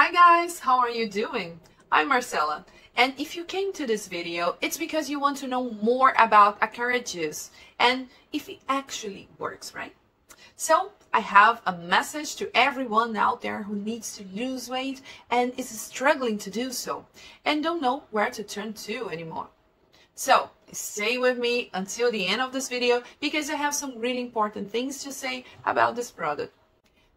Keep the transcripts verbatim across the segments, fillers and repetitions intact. Hi guys, how are you doing? I'm Marcela, and if you came to this video, it's because you want to know more about Ikaria juice and if it actually works, right? So I have a message to everyone out there who needs to lose weight and is struggling to do so and don't know where to turn to anymore. So stay with me until the end of this video because I have some really important things to say about this product.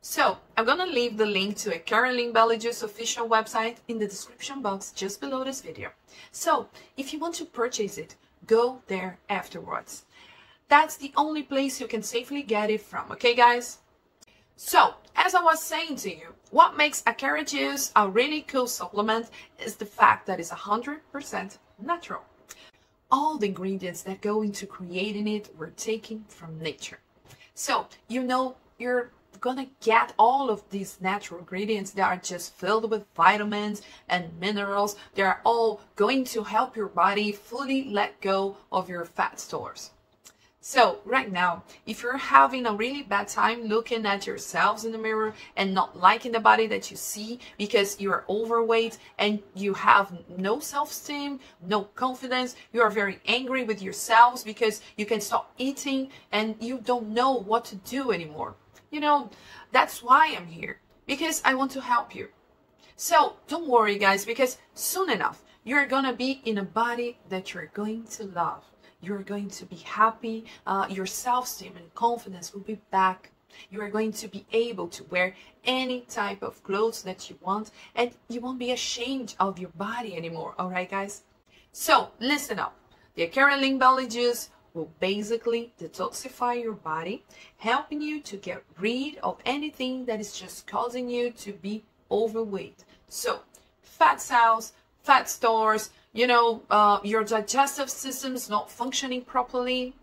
So, I'm gonna leave the link to Ikaria Lean Belly Juice official website in the description box just below this video. So, if you want to purchase it, go there afterwards. That's the only place you can safely get it from, okay guys? So, as I was saying to you, what makes Ikaria juice a really cool supplement is the fact that it's one hundred percent natural. All the ingredients that go into creating it were taken from nature. So, you know, you're gonna get all of these natural ingredients that are just filled with vitamins and minerals. They're all going to help your body fully let go of your fat stores. So right now, if you're having a really bad time looking at yourselves in the mirror and not liking the body that you see because you're overweight and you have no self-esteem, no confidence, you are very angry with yourselves because you can stop eating and you don't know what to do anymore. You know, that's why I'm here, because I want to help you. So don't worry guys, because soon enough, you're gonna be in a body that you're going to love. You're going to be happy, uh, your self-esteem and confidence will be back. You are going to be able to wear any type of clothes that you want, and you won't be ashamed of your body anymore, all right guys? So listen up, the Ikaria Lean Belly Juice will basically detoxify your body, helping you to get rid of anything that is just causing you to be overweight. So, fat cells, fat stores, you know, uh, your digestive system's not functioning properly.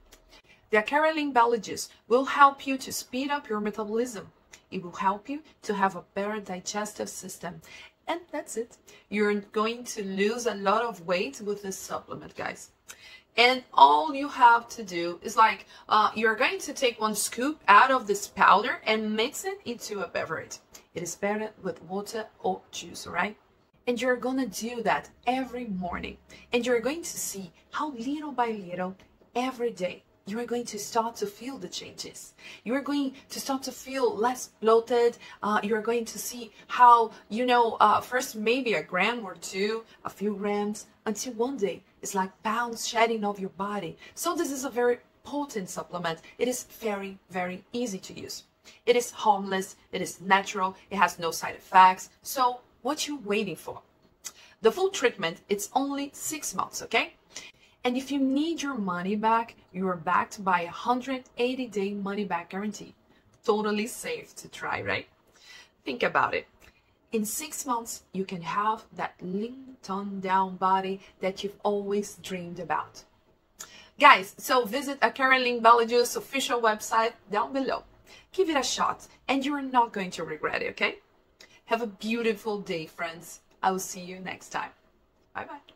The Ikaria Lean Belly Juice will help you to speed up your metabolism. It will help you to have a better digestive system. And that's it. You're going to lose a lot of weight with this supplement, guys. And all you have to do is like, uh, you're going to take one scoop out of this powder and mix it into a beverage. It is paired with water or juice, right? And you're gonna do that every morning. And you're going to see how little by little, every day, you are going to start to feel the changes. You are going to start to feel less bloated. Uh, you're going to see how, you know, uh, first maybe a gram or two, a few grams, until one day it's like pounds shedding off your body. So this is a very potent supplement. It is very, very easy to use. It is harmless. It is natural. It has no side effects. So what you waiting for? The full treatment, it's only six months, okay? And if you need your money back, you are backed by a one hundred eighty day money-back guarantee. Totally safe to try, right? Think about it. In six months, you can have that lean, toned down body that you've always dreamed about. Guys, so visit Ikaria Lean Belly Juice official website down below. Give it a shot, and you're not going to regret it, okay? Have a beautiful day, friends. I will see you next time. Bye-bye.